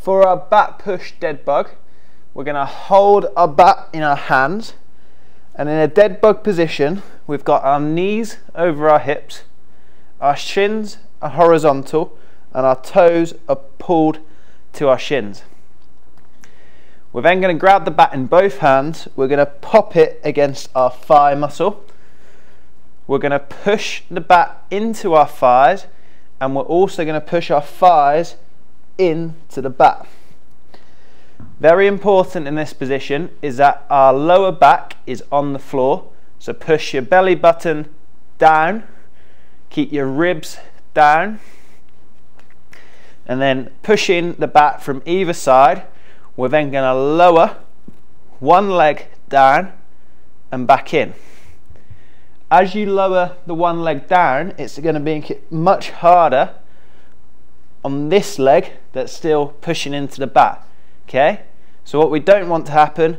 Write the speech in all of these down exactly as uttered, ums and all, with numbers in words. For our bat push dead bug, we're going to hold our bat in our hands, and in a dead bug position we've got our knees over our hips, our shins are horizontal, and our toes are pulled to our shins. We're then going to grab the bat in both hands, we're going to pop it against our thigh muscle, we're going to push the bat into our thighs, and we're also going to push our thighs into the bat. Very important in this position is that our lower back is on the floor, so push your belly button down, keep your ribs down, and then push in the bat from either side. We're then going to lower one leg down and back in. As you lower the one leg down, it's going to make it much harder on this leg that's still pushing into the bat. Okay, so what we don't want to happen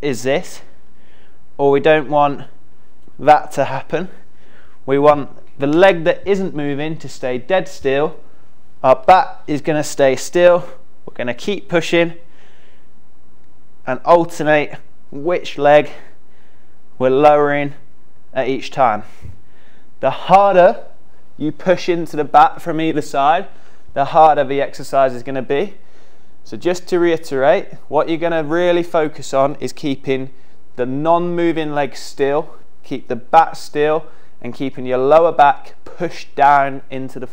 is this, or we don't want that to happen. We want the leg that isn't moving to stay dead still. Our bat is going to stay still. We're going to keep pushing and alternate which leg we're lowering at each time. The harder you push into the bat from either side, the harder the exercise is going to be. So just to reiterate, what you're going to really focus on is keeping the non-moving leg still, keep the bat still, and keeping your lower back pushed down into the floor.